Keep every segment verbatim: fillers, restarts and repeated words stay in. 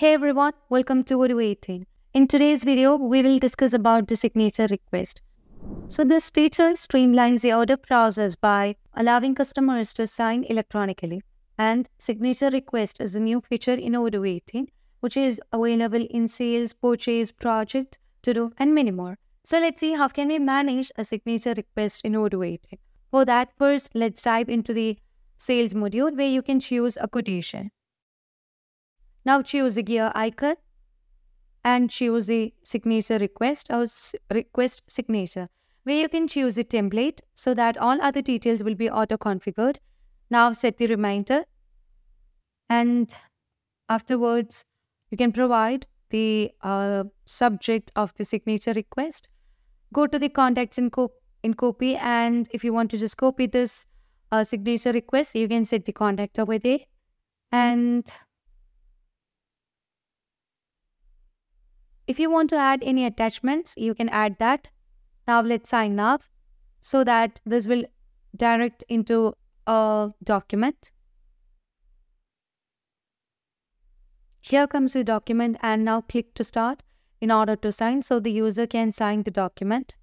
Hey everyone, welcome to Odoo eighteen. In today's video, we will discuss about the signature request. So this feature streamlines the order process by allowing customers to sign electronically. And signature request is a new feature in Odoo eighteen, which is available in sales, purchase, project, to do, and many more. So let's see how can we manage a signature request in Odoo eighteen. For that, first let's dive into the sales module where you can choose a quotation. Now choose the gear icon and choose the signature request or request signature, where you can choose the template so that all other details will be auto-configured. Now set the reminder, and afterwards you can provide the uh, subject of the signature request. Go to the contacts in, co in copy, and if you want to just copy this uh, signature request, you can set the contact over there. And if you want to add any attachments, you can add that. Now let's sign off so that this will direct into a document. Here comes the document, and now click to start in order to sign so the user can sign the document.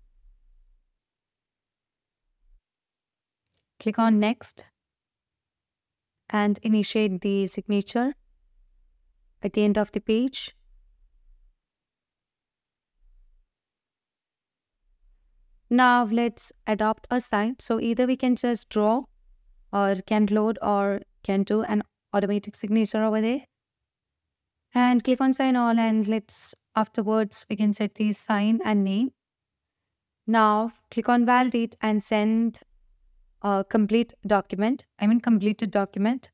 Click on next and initiate the signature at the end of the page. Now let's adopt a sign. So either we can just draw or can load or can do an automatic signature over there. And click on sign all, and let's afterwards we can set the sign and name. Now click on validate and send a complete document. I mean completed document.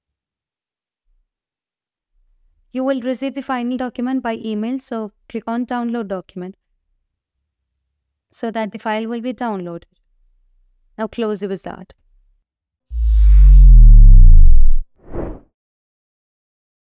You will receive the final document by email. So click on download document, so that the file will be downloaded. Now close the wizard.